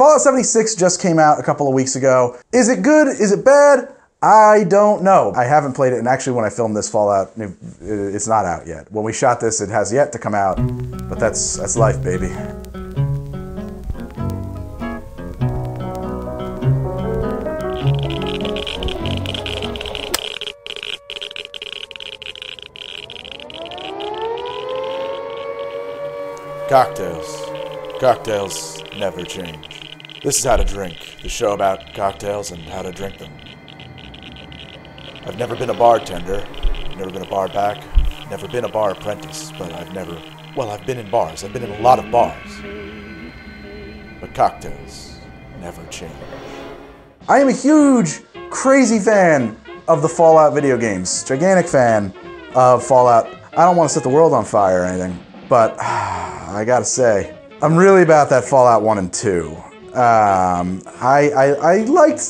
Fallout 76 just came out a couple of weeks ago. Is it good? Is it bad? I don't know. I haven't played it, and actually when I filmed this Fallout, it's not out yet. When we shot this, it has yet to come out, but that's life, baby. Cocktails never change. This is How to Drink, the show about cocktails and how to drink them. I've never been a bartender, never been a bar back, never been a bar apprentice, but I've been in bars. I've been in a lot of bars. But cocktails never change. I am a huge, crazy fan of the Fallout video games. Gigantic fan of Fallout. I don't want to set the world on fire or anything, but I gotta say, I'm really about that Fallout 1 and 2. I liked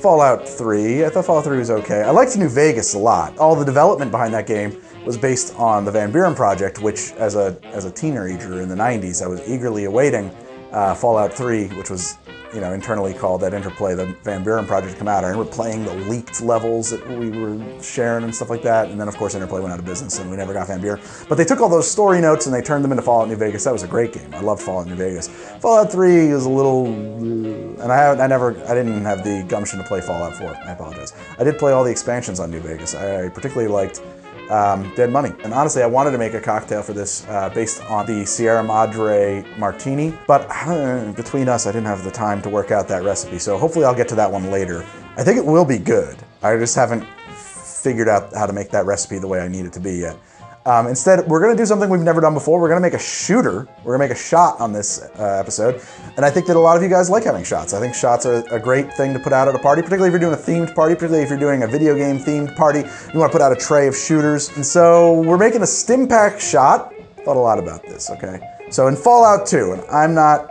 Fallout 3. I thought Fallout 3 was okay. I liked New Vegas a lot. All the development behind that game was based on the Van Buren Project, which as a teenager in the 90s, I was eagerly awaiting Fallout 3, which was, you know, internally called at Interplay, the Van Buren Project, come out. I remember playing the leaked levels that we were sharing and stuff like that. And then of course Interplay went out of business and we never got Van Buren. But they took all those story notes and they turned them into Fallout New Vegas. That was a great game. I loved Fallout New Vegas. Fallout 3 was a little, and I didn't have the gumption to play Fallout 4. I apologize. I did play all the expansions on New Vegas. I particularly liked Dead Money. And honestly, I wanted to make a cocktail for this based on the Sierra Madre martini, but between us, I didn't have the time to work out that recipe, so hopefully I'll get to that one later. I think it will be good. I just haven't figured out how to make that recipe the way I need it to be yet. Instead, we're gonna do something we've never done before. We're gonna make a shooter. We're gonna make a shot on this episode. And I think that a lot of you guys like having shots. I think shots are a great thing to put out at a party, particularly if you're doing a themed party, particularly if you're doing a video game themed party. You wanna put out a tray of shooters. And so we're making a Stimpak shot. Thought a lot about this, okay? So in Fallout 2, and I'm not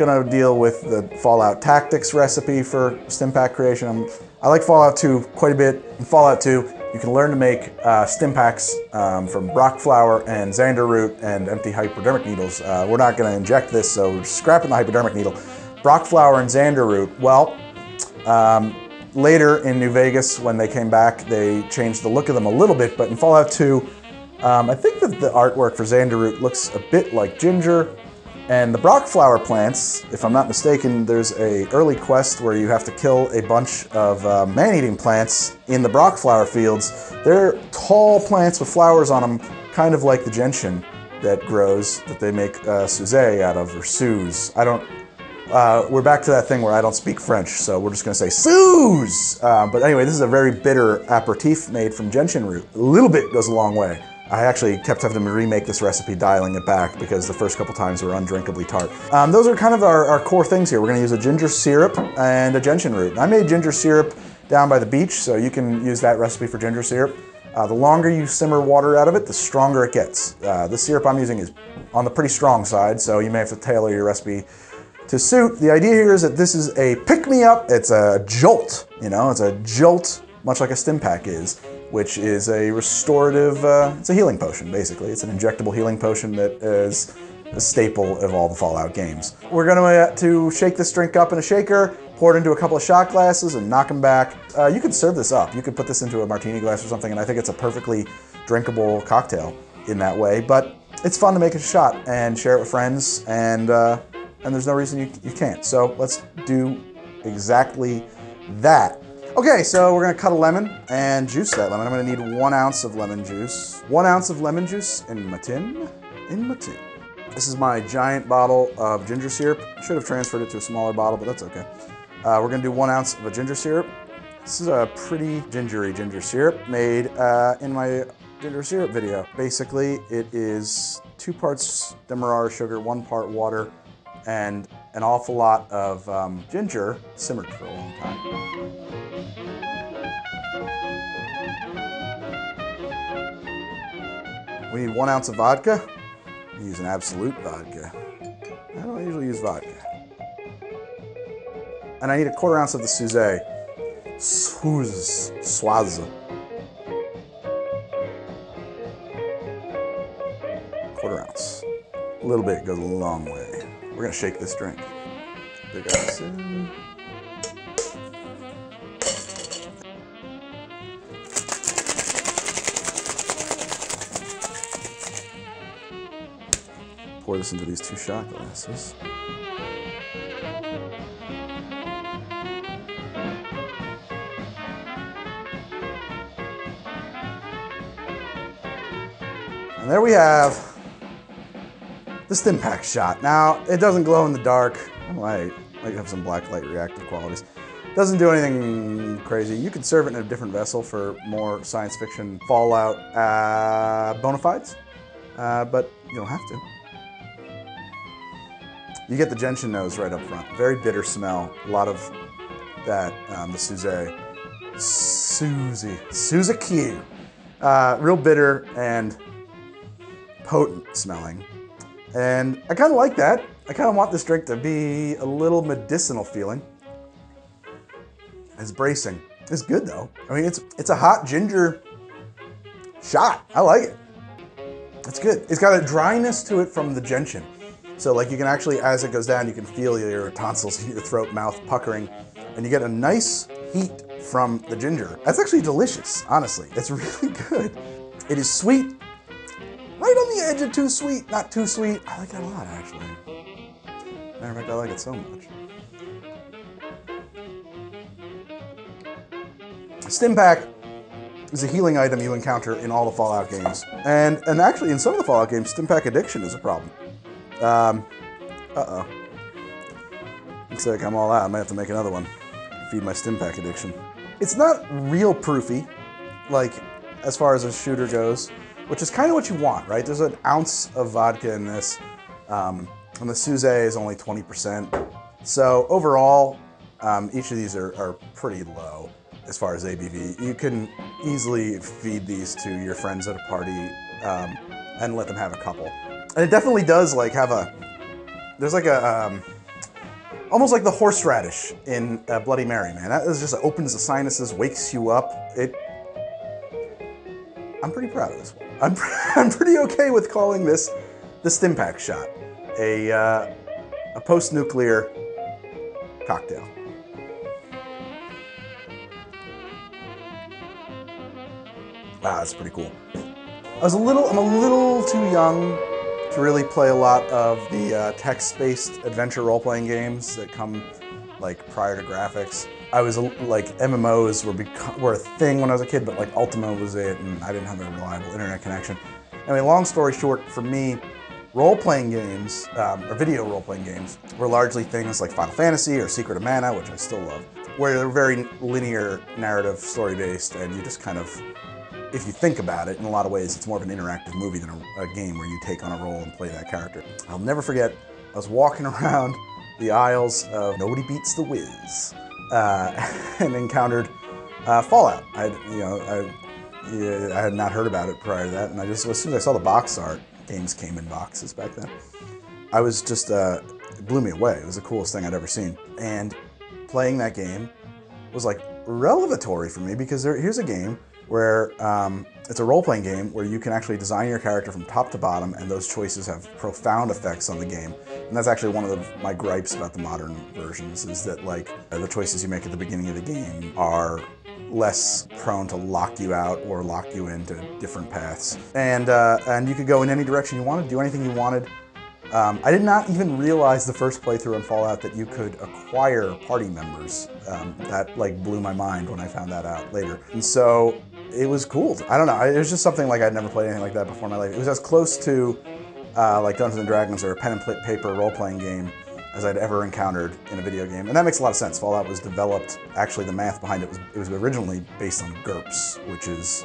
gonna deal with the Fallout Tactics recipe for Stimpak creation. I like Fallout 2 quite a bit. In Fallout 2, you can learn to make Stimpaks from Broc flower and Xander root and empty hypodermic needles. We're not gonna inject this, so we're scrapping the hypodermic needle. Broc flower and Xander root, well, later in New Vegas, when they came back, they changed the look of them a little bit, but in Fallout 2, I think that the artwork for Xander root looks a bit like ginger, and the Broc flower plants, if I'm not mistaken, there's a early quest where you have to kill a bunch of man-eating plants in the Broc flower fields. They're tall plants with flowers on them, kind of like the gentian that grows, that they make Suze out of, or Suze. We're back to that thing where I don't speak French, so we're just gonna say Suze! But anyway, this is a very bitter aperitif made from gentian root. A little bit goes a long way. I actually kept having to remake this recipe, dialing it back, because the first couple times were undrinkably tart. Those are kind of our core things here. We're gonna use a ginger syrup and a gentian root. I made ginger syrup down by the beach, so you can use that recipe for ginger syrup. The longer you simmer water out of it, the stronger it gets. The syrup I'm using is on the pretty strong side, so you may have to tailor your recipe to suit. The idea here is that this is a pick-me-up, it's a jolt, you know, it's a jolt, much like a Stimpak is, which is a restorative, it's a healing potion, basically. It's an injectable healing potion that is a staple of all the Fallout games. We're gonna to shake this drink up in a shaker, pour it into a couple of shot glasses and knock them back. You could serve this up. You could put this into a martini glass or something, and I think it's a perfectly drinkable cocktail in that way, but it's fun to make a shot and share it with friends, and there's no reason you can't. So let's do exactly that. Okay, so we're gonna cut a lemon and juice that lemon. I'm gonna need 1 ounce of lemon juice. 1 ounce of lemon juice in my tin, This is my giant bottle of ginger syrup. Should have transferred it to a smaller bottle, but that's okay. We're gonna do 1 ounce of a ginger syrup. This is a pretty gingery ginger syrup made in my ginger syrup video. Basically, it is 2 parts demerara sugar, 1 part water, and an awful lot of ginger simmered for a long time. We need 1 ounce of vodka. I use an absolute vodka. I don't usually use vodka. And I need 1/4 ounce of the Suze. Suze. 1/4 ounce. A little bit goes a long way. We're gonna shake this drink. the guys in. Pour this into these two shot glasses. And there we have the Stimpak shot. Now, it doesn't glow in the dark. It might have some black light reactive qualities. Doesn't do anything crazy. You could serve it in a different vessel for more science fiction Fallout bona fides, but you don't have to. You get the gentian nose right up front. Very bitter smell. A lot of that, the Suze Q. Real bitter and potent smelling. And I kind of like that. I kind of want this drink to be a little medicinal feeling. It's bracing. It's good though. I mean, it's a hot ginger shot. I like it. It's good. It's got a dryness to it from the gentian. So like you can actually, as it goes down, you can feel your tonsils in your throat, mouth puckering, and you get a nice heat from the ginger. That's actually delicious, honestly. It's really good. It is sweet. Right on the edge of too sweet, not too sweet. I like that a lot, actually. Matter of fact, I like it so much. Stimpak is a healing item you encounter in all the Fallout games. And actually, in some of the Fallout games, Stimpak addiction is a problem. Uh-oh. Looks like I'm all out. I might have to make another one. Feed my Stimpak addiction. It's not real proofy, like, as far as a shooter goes. Which is kind of what you want, right? There's an ounce of vodka in this, and the Suze is only 20%. So overall, each of these are pretty low as far as ABV. You can easily feed these to your friends at a party and let them have a couple. And it definitely does like have a, there's like a, almost like the horseradish in Bloody Mary, man. That is just opens the sinuses, wakes you up. I'm pretty proud of this one. I'm pretty okay with calling this the Stimpak shot, a post-nuclear cocktail. Wow, that's pretty cool. I'm a little too young to really play a lot of the text-based adventure role-playing games that come like prior to graphics. I was like, MMOs were a thing when I was a kid, but like Ultima was it, and I didn't have a reliable internet connection. Anyway, long story short, for me, role-playing games, or video role-playing games, were largely things like Final Fantasy or Secret of Mana, which I still love, where they're very linear, narrative, story-based, and you just kind of, if you think about it, in a lot of ways, it's more of an interactive movie than a game where you take on a role and play that character. I'll never forget, I was walking around the aisles of Nobody Beats the Wiz, and encountered Fallout. I had not heard about it prior to that, and I just, as soon as I saw the box art, games came in boxes back then, I was just, it blew me away. It was the coolest thing I'd ever seen. And playing that game was like revelatory for me, because here's a game where, it's a role-playing game where you can actually design your character from top to bottom, and those choices have profound effects on the game. And that's actually one of my gripes about the modern versions, is that like the choices you make at the beginning of the game are less prone to lock you out or lock you into different paths. And you could go in any direction you wanted, do anything you wanted. I did not even realize the first playthrough on Fallout that you could acquire party members. That like blew my mind when I found that out later. And so, it was cool. I don't know. It was just something like I'd never played anything like that before in my life. It was as close to like Dungeons & Dragons or a pen and paper role-playing game as I'd ever encountered in a video game. And that makes a lot of sense. Fallout was developed, actually the math behind it was originally based on GURPS, which is,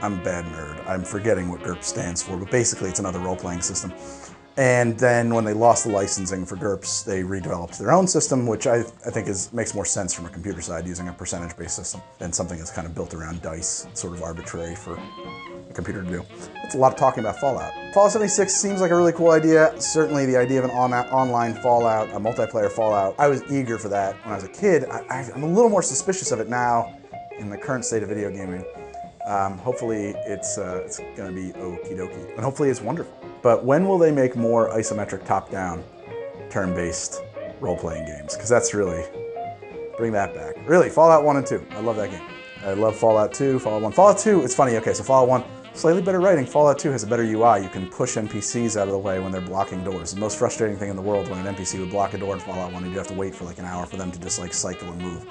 I'm a bad nerd. I'm forgetting what GURPS stands for, but basically it's another role-playing system. And then when they lost the licensing for GURPS, they redeveloped their own system, which I think makes more sense from a computer side, using a percentage-based system than something that's kind of built around dice, sort of arbitrary for a computer to do. That's a lot of talking about Fallout. Fallout 76 seems like a really cool idea. Certainly the idea of an online Fallout, a multiplayer Fallout, I was eager for that when I was a kid. I'm a little more suspicious of it now in the current state of video gaming. Hopefully it's gonna be okie dokie, and hopefully it's wonderful. But when will they make more isometric top-down turn-based role-playing games, because that's really, bring that back. Really, Fallout 1 and 2, I love that game. I love Fallout 2, Fallout 1. Fallout 2, it's funny, okay, so Fallout 1, slightly better writing. Fallout 2 has a better UI. You can push NPCs out of the way when they're blocking doors. The most frustrating thing in the world when an NPC would block a door in Fallout 1 and you'd have to wait for like an hour for them to just like cycle and move.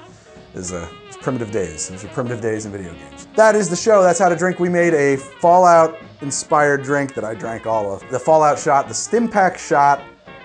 It's primitive days. Those are primitive days in video games. That is the show. That's How to Drink. We made a Fallout-inspired drink that I drank all of. The Fallout shot, the Stimpak shot,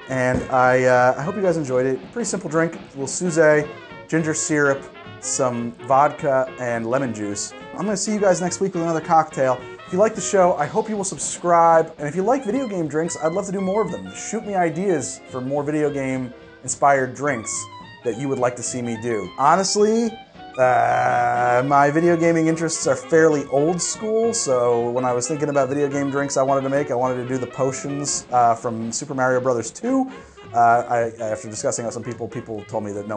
and I hope you guys enjoyed it. Pretty simple drink. A little Suze, ginger syrup, some vodka, and lemon juice. I'm gonna see you guys next week with another cocktail. If you like the show, I hope you will subscribe. And if you like video game drinks, I'd love to do more of them. Shoot me ideas for more video game-inspired drinks that you would like to see me do. Honestly, my video gaming interests are fairly old school, so when I was thinking about video game drinks I wanted to make, I wanted to do the potions from Super Mario Brothers 2. After discussing with some people, people told me that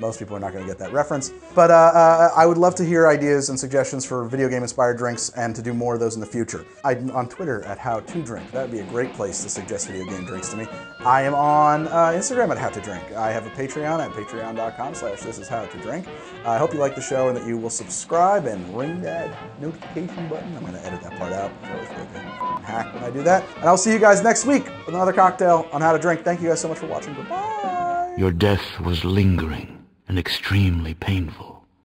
most people are not going to get that reference. But I would love to hear ideas and suggestions for video game inspired drinks and to do more of those in the future. I'm on Twitter at How to Drink. That would be a great place to suggest video game drinks to me. I am on Instagram at How to Drink. I have a Patreon at patreon.com/thisishowtodrink. I hope you like the show and that you will subscribe and ring that notification button. I'm going to edit that part out. I always make a hack when I do that. And I'll see you guys next week with another cocktail on How to Drink. Thank you guys so much for watching. Goodbye. Your death was lingering and extremely painful.